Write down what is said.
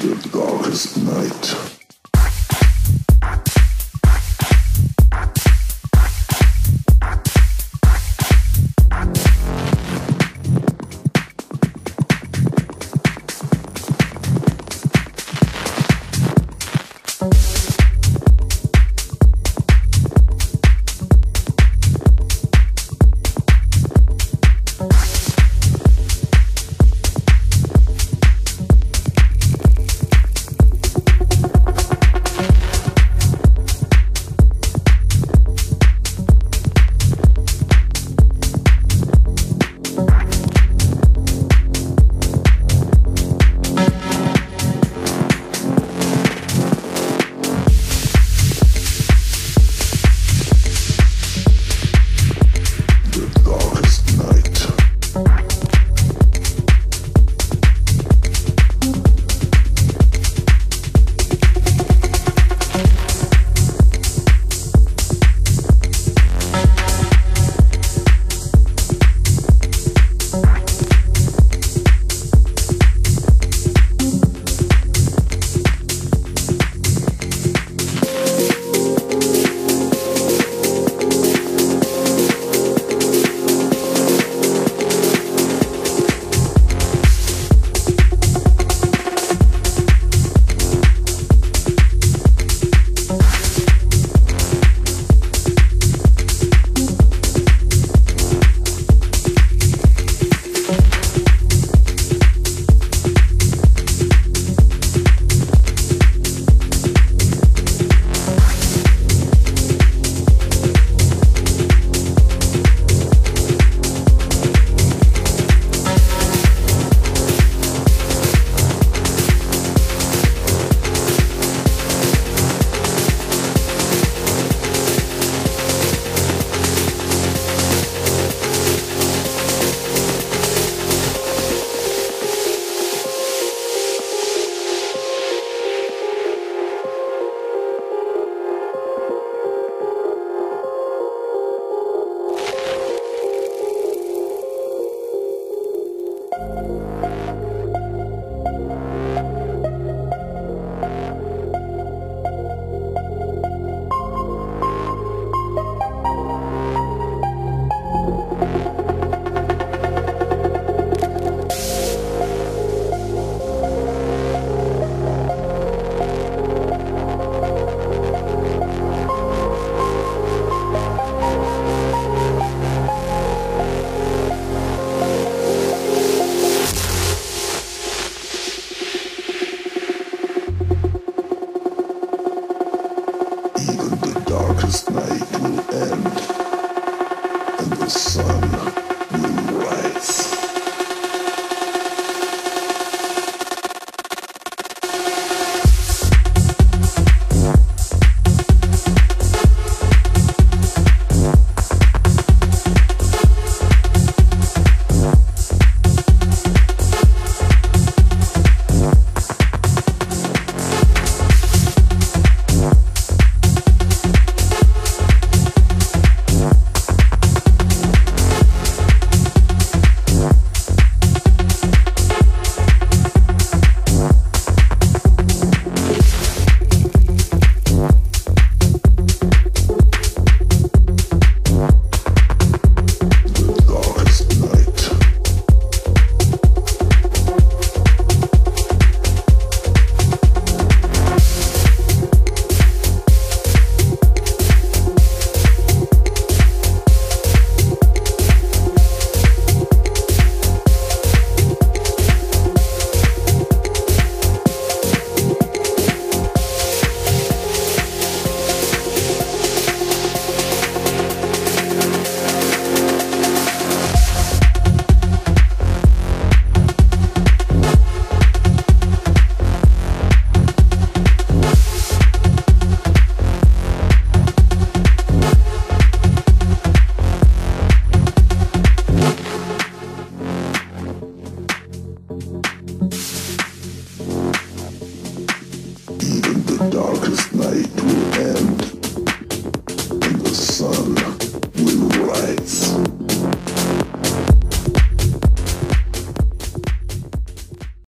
the darkest night.